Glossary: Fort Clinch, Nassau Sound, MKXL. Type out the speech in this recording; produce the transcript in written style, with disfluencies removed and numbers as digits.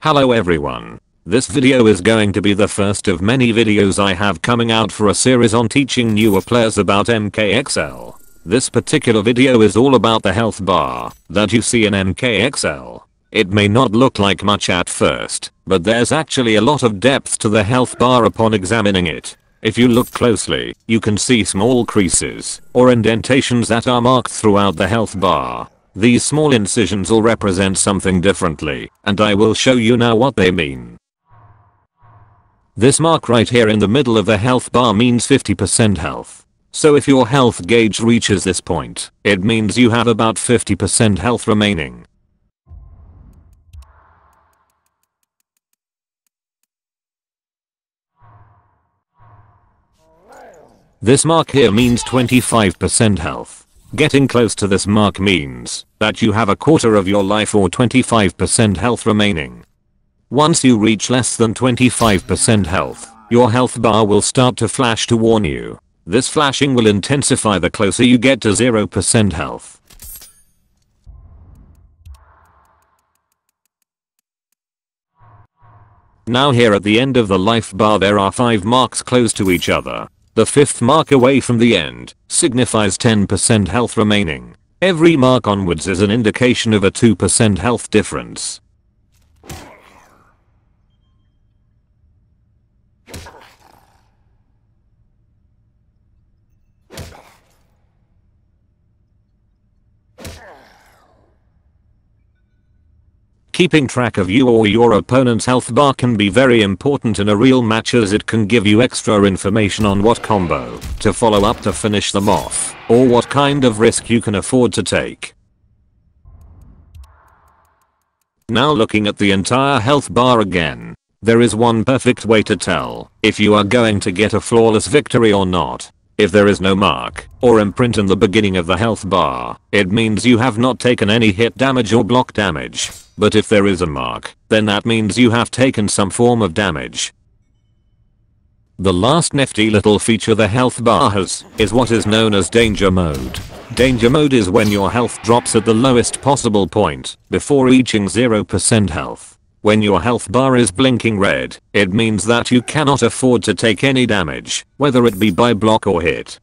Hello everyone. This video is going to be the first of many videos I have coming out for a series on teaching newer players about MKXL. This particular video is all about the health bar that you see in MKXL. It may not look like much at first, but there's actually a lot of depth to the health bar upon examining it. If you look closely, you can see small creases or indentations that are marked throughout the health bar. These small incisions all represent something differently, and I will show you now what they mean. This mark right here in the middle of the health bar means 50% health. So if your health gauge reaches this point, it means you have about 50% health remaining. This mark here means 25% health. Getting close to this mark means that you have a quarter of your life or 25% health remaining. Once you reach less than 25% health, your health bar will start to flash to warn you. This flashing will intensify the closer you get to 0% health. Now here at the end of the life bar there are 5 marks close to each other. The 5th mark away from the end signifies 10% health remaining. Every mark onwards is an indication of a 2% health difference. Keeping track of you or your opponent's health bar can be very important in a real match, as it can give you extra information on what combo to follow up to finish them off, or what kind of risk you can afford to take. Now looking at the entire health bar again, there is one perfect way to tell if you are going to get a flawless victory or not. If there is no mark or imprint in the beginning of the health bar, it means you have not taken any hit damage or block damage. But if there is a mark, then that means you have taken some form of damage. The last nifty little feature the health bar has is what is known as danger mode. Danger mode is when your health drops at the lowest possible point before reaching 0% health. When your health bar is blinking red, it means that you cannot afford to take any damage, whether it be by block or hit.